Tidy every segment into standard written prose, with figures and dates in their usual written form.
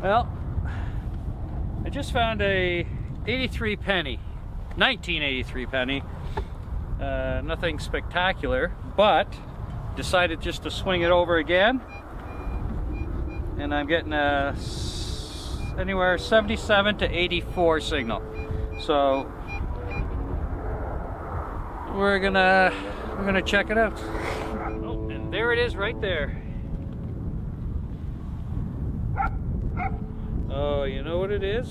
Well, I just found a 83 penny, 1983 penny, nothing spectacular, but decided just to swing it over again, and I'm getting a anywhere 77 to 84 signal. So we're gonna check it out. Oh, and there it is right there. Oh, you know what it is?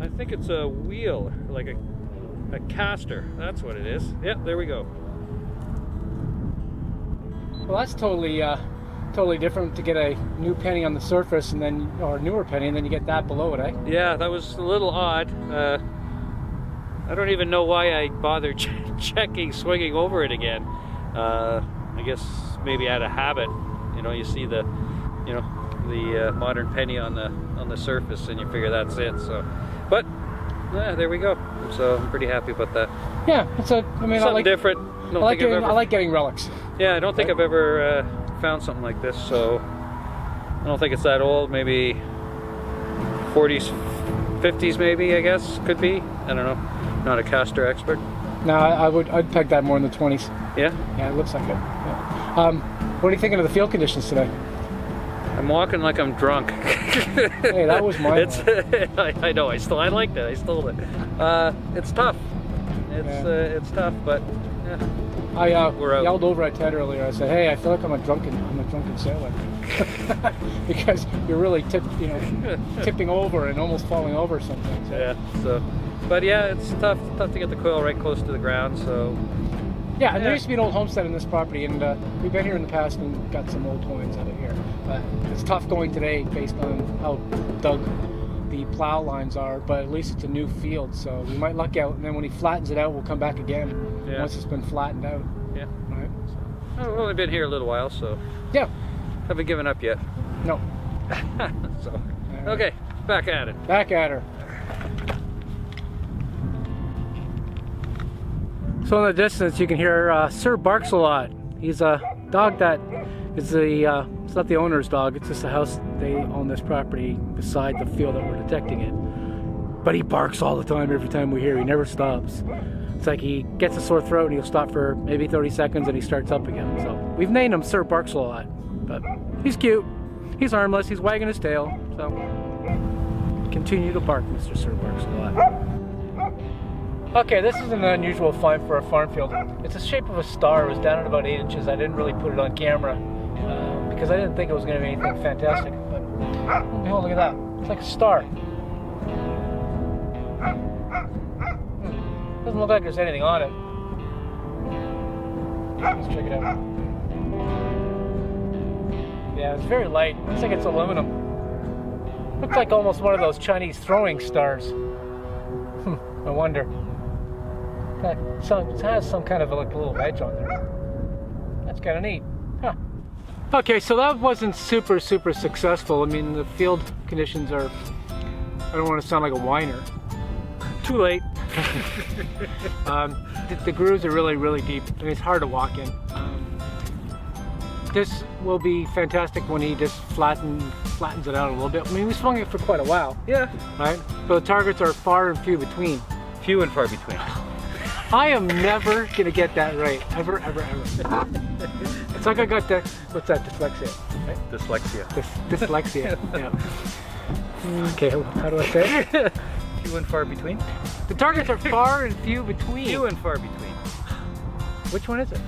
I think it's a wheel, like a caster. That's what it is. Yep, there we go. Well, that's totally different to get a new penny on the surface and then, or a newer penny, and then you get that below it, eh? Yeah, that was a little odd. I don't even know why I bothered swinging over it again. I guess maybe out of habit. You know, you see the, you know, the modern penny on the surface, and you figure that's it. So, but yeah, there we go. So I'm pretty happy about that. Yeah, it's a. I mean, something I like, different. I like getting relics. Yeah, I don't think I've ever found something like this. So I don't think it's that old. Maybe 40s, 50s, maybe. I guess could be. I don't know. Not a caster expert. No, I'd peg that more in the 20s. Yeah. Yeah, it looks like it. Yeah. What are you thinking of the field conditions today? I'm walking like I'm drunk. Hey, that was mine. I know. I liked it. I stole it. It's tough. It's tough, but yeah. I yelled over at Ted earlier. I said, "Hey, I feel like I'm a drunken sailor," because you're really tipping over and almost falling over sometimes. So. Yeah. So, but yeah, it's tough to get the coil right close to the ground. So. Yeah, and there used to be an old homestead in this property, and we've been here in the past and got some old coins out of here. But it's tough going today based on how dug the plow lines are, but at least it's a new field, so we might luck out, and then when he flattens it out, we'll come back again once it's been flattened out. Yeah. All right. Well, we've only been here a little while, so... Yeah. Haven't given up yet. No. So, right. Okay, back at it. Back at her. So in the distance you can hear Sir barks a lot. He's a dog that is the, it's not the owner's dog, it's just the house they own this property beside the field that we're detecting it. But he barks all the time, every time we hear, he never stops. It's like he gets a sore throat and he'll stop for maybe 30 seconds and he starts up again. So we've named him Sir Barks a lot, but he's cute, he's harmless, he's wagging his tail. So continue to bark, Mr. Sir Barks a lot. Okay, this is an unusual find for a farm field. It's the shape of a star. It was down at about 8 inches. I didn't really put it on camera because I didn't think it was going to be anything fantastic. But oh, look at that. It's like a star. Doesn't look like there's anything on it. Let's check it out. Yeah, it's very light. Looks like it's aluminum. Looks like almost one of those Chinese throwing stars. I wonder. It has some kind of like a little edge on there. That's kind of neat, huh? Okay, so that wasn't super successful. I mean, the field conditions are, I don't want to sound like a whiner. Too late. The grooves are really deep. I mean, it's hard to walk in. This will be fantastic when he just flattens it out a little bit. I mean, we swung it for quite a while. Yeah. Right? But the targets are far and few between. Few and far between. I am never gonna get that right, ever. It's like I got that. What's that? Dyslexia. Right? Dyslexia. Dyslexia. Yeah. Okay. How do I say it? Few and far between. The targets are far and few between. Few and far between. Which one is it?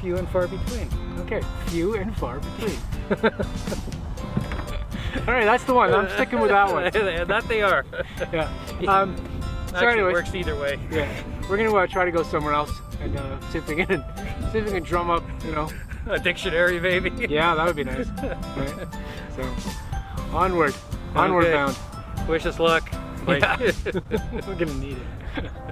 Few and far between. Okay. Few and far between. All right, that's the one. I'm sticking with that one. That they are. Yeah. So anyway, works either way. Yeah. We're gonna try to go somewhere else and see if we can drum up, you know, a dictionary, maybe. Yeah, that would be nice. Right. So, onward bound. Wish us luck. Yeah. We're gonna need it.